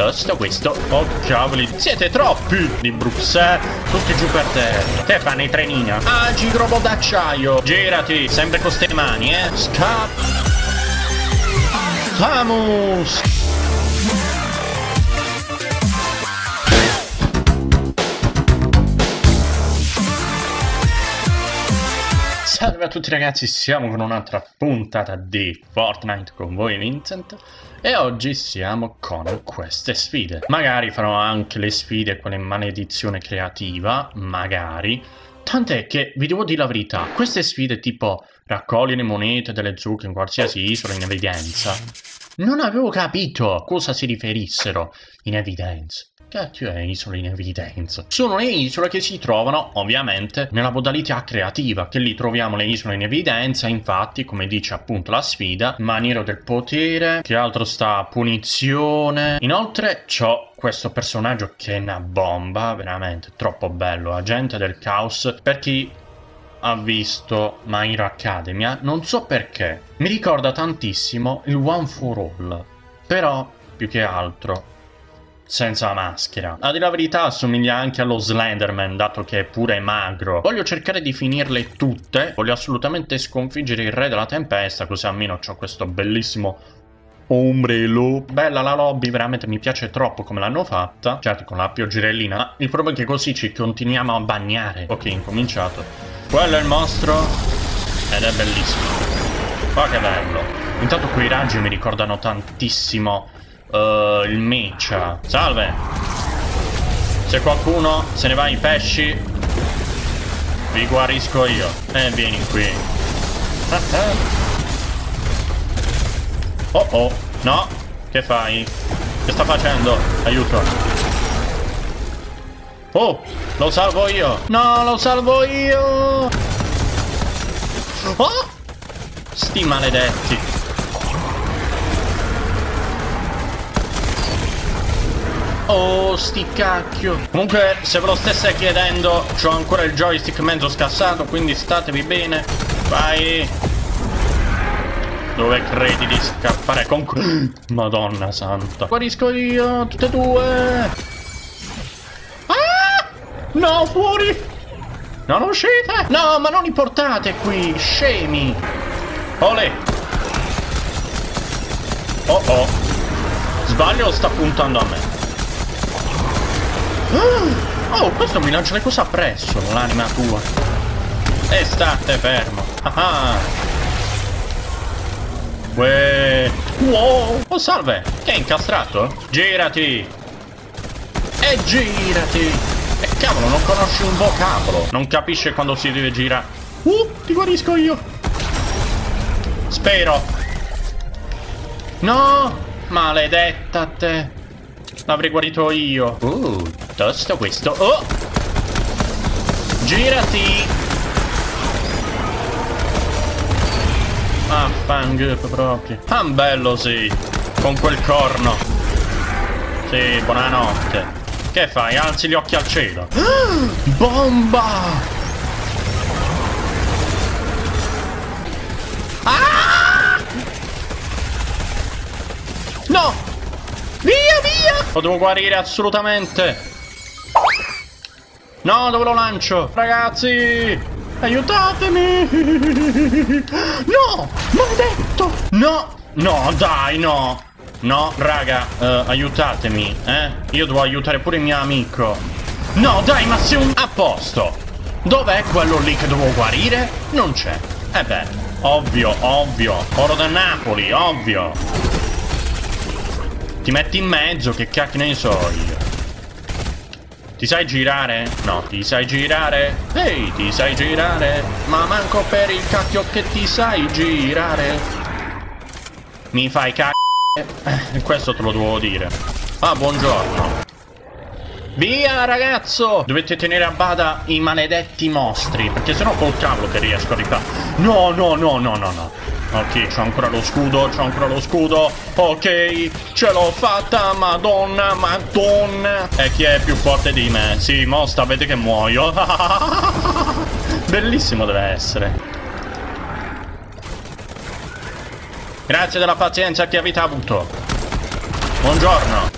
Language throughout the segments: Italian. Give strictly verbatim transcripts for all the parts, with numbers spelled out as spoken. Questo, questo, oh cavoli, siete troppi di Bruxelles, tutti giù per terra. Stefani trenina, agi robo d'acciaio, girati, sempre con ste mani, eh. Scap... Samus! Salve a tutti ragazzi, siamo con un'altra puntata di Fortnite con voi Vincent e oggi siamo con queste sfide. Magari farò anche le sfide con le maledizione creativa, magari. Tant'è che vi devo dire la verità, queste sfide tipo raccogliere monete delle zucche in qualsiasi isola in evidenza, non avevo capito a cosa si riferissero in evidenza. Cacchio è isole in evidenza? Sono le isole che si trovano ovviamente nella modalità creativa, che lì troviamo le isole in evidenza, infatti come dice appunto la sfida, maniero del potere, che altro sta, punizione. Inoltre c'ho questo personaggio che è una bomba, veramente troppo bello, agente del caos, per chi ha visto My Hero Academia, non so perché, mi ricorda tantissimo il One for All, però più che altro senza maschera. A dire la verità assomiglia anche allo Slenderman, dato che è pure magro. Voglio cercare di finirle tutte, voglio assolutamente sconfiggere il re della tempesta, così almeno ho questo bellissimo ombrello. Bella la lobby, veramente mi piace troppo come l'hanno fatta, certo con la pioggerellina. Il problema è che così ci continuiamo a bagnare. Ok, incominciato. Quello è il mostro ed è bellissimo. Ma che bello. Intanto quei raggi mi ricordano tantissimo Uh, il meccia. Salve. Se qualcuno se ne va i pesci, vi guarisco io. E eh, vieni qui. Ah, ah. Oh oh. No. Che fai? Che sta facendo? Aiuto. Oh. Lo salvo io. No, lo salvo io. Oh. Sti maledetti. Oh, sti cacchio. Comunque, se ve lo stesse chiedendo, c'ho ancora il joystick mezzo scassato, quindi statevi bene. Vai. Dove credi di scappare? Con... Madonna santa. Guarisco io, tutte e due. Ah! No, fuori. Non uscite. No, ma non li portate qui, scemi. Olè. Oh oh. Sbaglio o sta puntando a me? Oh, questo mi lancia le cose appresso, l'anima tua. E state fermo. Ah ah. Wow. Oh, salve. Ti è incastrato? Girati. E girati. E cavolo, non conosci un vocabolo. Non capisce quando si deve girare. Uh, ti guarisco io. Spero. No. Maledetta te. L'avrei guarito io. Uh, tosto questo. Oh! Girati! Ah, fang proprio. Ah, bello, sì. Con quel corno. Sì, buonanotte. Che fai? Alzi gli occhi al cielo. Ah, bomba! Ah! No! Via, via! Lo devo guarire assolutamente. No, dove lo lancio? Ragazzi, aiutatemi. No, maledetto. No, no, dai, no. No, raga, uh, aiutatemi, eh. Io devo aiutare pure il mio amico. No, dai, ma sei un... A posto. Dov'è quello lì che dovevo guarire? Non c'è. Eh beh, ovvio, ovvio. Oro da Napoli, ovvio. Ti metti in mezzo, che cacchio ne so io. Ti sai girare? No, ti sai girare? Ehi, ti sai girare? Ma manco per il cacchio che ti sai girare. Mi fai cacchio. Eh, questo te lo devo dire. Ah, buongiorno. Via, ragazzo! Dovete tenere a bada i maledetti mostri, perché sennò col cavolo che riesco a rifare. No, no, no, no, no, no. Ok, c'ho ancora lo scudo, c'ho ancora lo scudo. Ok, ce l'ho fatta, madonna, madonna. E chi è più forte di me? Sì, mo sapete che muoio. Bellissimo deve essere. Grazie della pazienza che avete avuto. Buongiorno.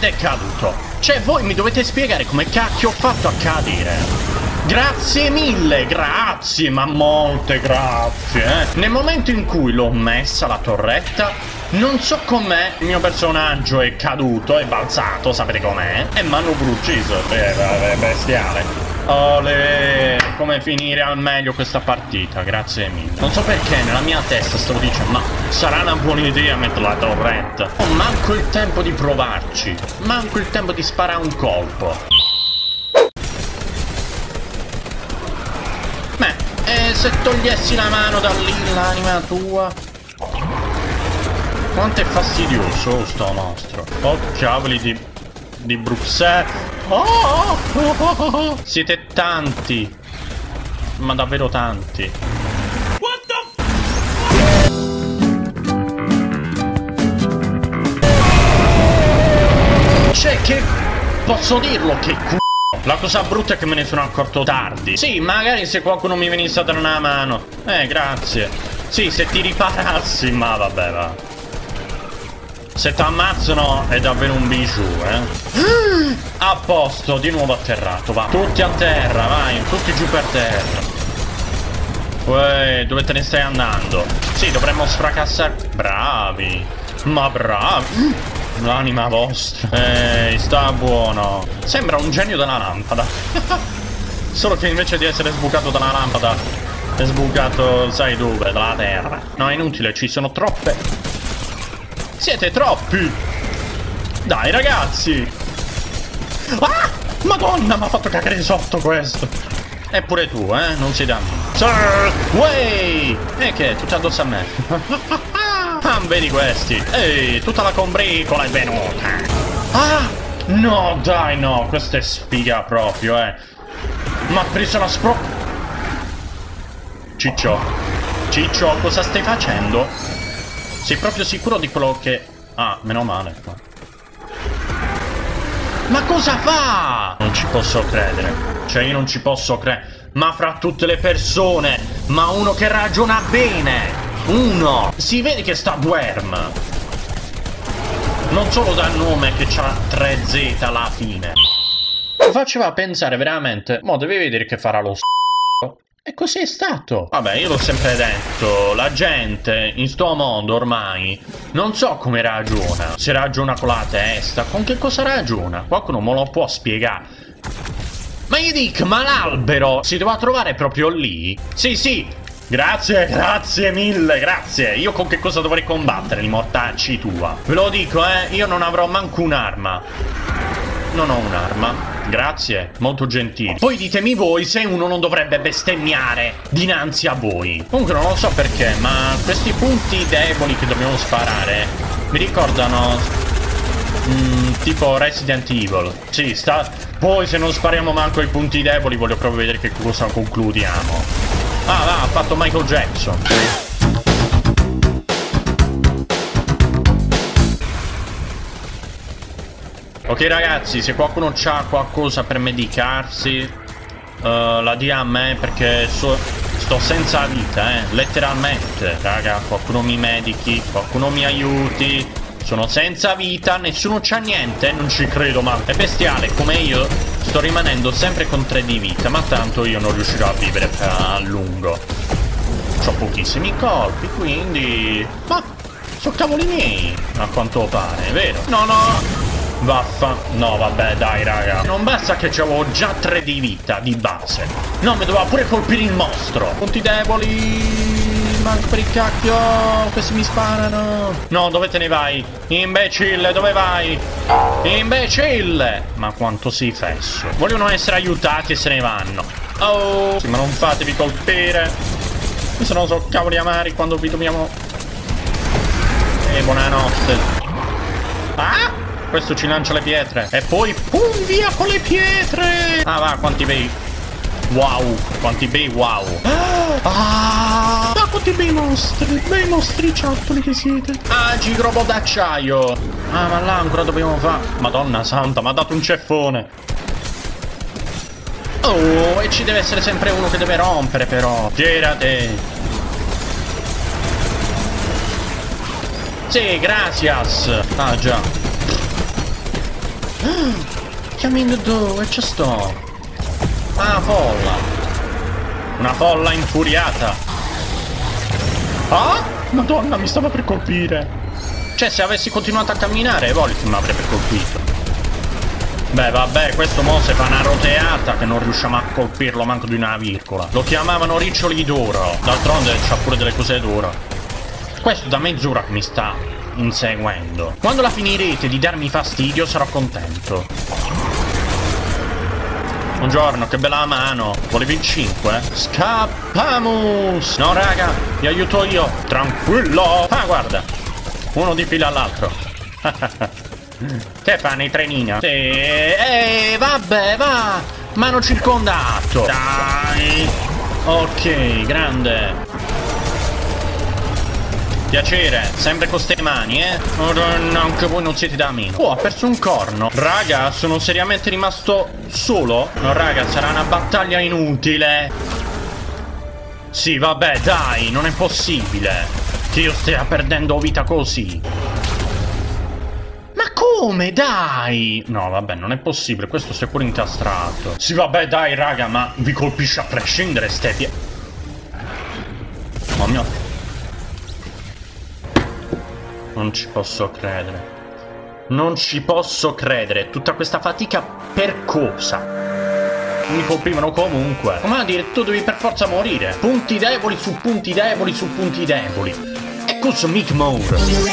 ed è caduto. Cioè, voi mi dovete spiegare come cacchio ho fatto a cadere. Grazie mille, grazie, ma molte grazie, eh. Nel momento in cui l'ho messa la torretta, non so com'è, il mio personaggio è caduto, è balzato, sapete com'è? E mi hanno pure ucciso, è, è bestiale. Olè, come finire al meglio questa partita, grazie mille. Non so perché nella mia testa stavo dicendo, ma sarà una buona idea mettere la torretta. Oh, manco il tempo di provarci, manco il tempo di sparare un colpo. Se togliessi la mano da lì, l'anima tua. Quanto è fastidioso sto mostro. Oh cavoli di... di Bruxelles. Oh, oh, oh, oh, oh. Siete tanti. Ma davvero tanti. What the f***? Cioè che... posso dirlo che c***o? La cosa brutta è che me ne sono accorto tardi. Sì, magari se qualcuno mi venisse a dare una mano. Eh, grazie. Sì, se ti riparassi, ma vabbè, va. Se ti ammazzano è davvero un bijou, eh. A posto, di nuovo atterrato, va. Tutti a terra, vai, tutti giù per terra. Uè, dove te ne stai andando? Sì, dovremmo sfracassare. Bravi. Ma bravi. L'anima vostra. Ehi, sta buono. Sembra un genio della lampada. Solo che invece di essere sbucato dalla lampada è sbucato, sai dove? Dalla terra. No, è inutile, ci sono troppe. Siete troppi. Dai ragazzi. Ah, madonna, mi ha fatto cagare sotto questo. Eppure tu, eh, non si danno. Sir, way. E che è? Tutto addosso a me. Ah, vedi questi. Ehi, tutta la combricola è venuta. Ah, no, dai, no. Questa è sfiga proprio, eh. Ma ha preso la spro... Ciccio. Ciccio, cosa stai facendo? Sei proprio sicuro di quello che... Ah, meno male. Ma cosa fa? Non ci posso credere. Cioè, io non ci posso credere. Ma fra tutte le persone. Ma uno che ragiona bene. Uno! Si vede che sta Worm! Non solo dal nome che c'ha tre zeta alla fine. Lo faceva pensare veramente. Mo' devi vedere che farà lo s***. E così è stato. Vabbè, io l'ho sempre detto. La gente in sto mondo ormai non so come ragiona. Se ragiona con la testa, con che cosa ragiona? Qualcuno me lo può spiegare. Ma io dico, ma l'albero si doveva trovare proprio lì? Sì, sì! Grazie, grazie mille, grazie. Io con che cosa dovrei combattere, li mortacci tua? Ve lo dico, eh, io non avrò manco un'arma. Non ho un'arma. Grazie, molto gentili. Poi ditemi voi se uno non dovrebbe bestemmiare dinanzi a voi. Comunque non lo so perché, ma questi punti deboli che dobbiamo sparare mi ricordano mm, tipo Resident Evil. Sì, sta... Poi se non spariamo manco i punti deboli voglio proprio vedere che cosa concludiamo. Ah, va, ha fatto Michael Jackson. Ok ragazzi, se qualcuno c'ha qualcosa per medicarsi, uh, la dia a me perché so, sto senza vita, eh, letteralmente. Raga, qualcuno mi medichi, qualcuno mi aiuti. Sono senza vita, nessuno c'ha niente, non ci credo, ma è bestiale come io sto rimanendo sempre con tre di vita, ma tanto io non riuscirò a vivere a lungo. C'ho pochissimi colpi, quindi... Ma sono cavoli miei, a quanto pare, vero? No, no, vaffa... No, vabbè, dai, raga. Non basta che c'avevo già tre di vita di base. No, mi doveva pure colpire il mostro. Punti deboli... Manco per il cacchio, questi mi sparano. No, dove te ne vai? Imbecille, dove vai? Imbecille! Ma quanto sei fesso. Vogliono essere aiutati e se ne vanno. Oh, sì, ma non fatevi colpire. Se no so cavoli amari quando vi dobbiamo... E buonanotte. Ah! Questo ci lancia le pietre. E poi pum via con le pietre! Ah va, quanti bei... Wow, quanti bei wow. Ah! Tutti bei mostri, bei mostriciattoli che siete. Ah, gigrobo d'acciaio. Ah, ma là ancora dobbiamo fare. Madonna santa, mi ha dato un ceffone. Oh, e ci deve essere sempre uno che deve rompere però. Girate. Sì, gracias. Ah, già. Chiamando dove ci sto? Una folla. Una folla infuriata. Ah? Madonna, mi stava per colpire. Cioè, se avessi continuato a camminare, Evolith mi avrebbe colpito. Beh, vabbè, questo mo se fa una roteata che non riusciamo a colpirlo manco di una virgola. Lo chiamavano Riccioli d'oro. D'altronde c'ha pure delle cose d'oro. Questo da mezz'ora mi sta inseguendo. Quando la finirete di darmi fastidio sarò contento. Buongiorno, che bella mano. Volevi il cinque? Scappamus! No, raga, vi aiuto io. Tranquillo. Ah, guarda. Uno di fila all'altro. Che fanno i trenina? Sì. Eh, vabbè, va. Mano circondato. Dai. Ok, grande. Piacere. Sempre con ste mani, eh. Oh, no, anche voi non siete da meno. Oh, ha perso un corno. Raga, sono seriamente rimasto solo? No, raga, sarà una battaglia inutile. Sì, vabbè, dai. Non è possibile che io stia perdendo vita così. Ma come, dai? No, vabbè, non è possibile. Questo si è pure incastrato. Sì, vabbè, dai, raga, ma vi colpisce a prescindere ste pie... Oh mio... Non ci posso credere. Non ci posso credere. Tutta questa fatica per cosa? Mi colpivano comunque. Come a dire, tu devi per forza morire. Punti deboli su punti deboli su punti deboli. E cos'è Mick Moore?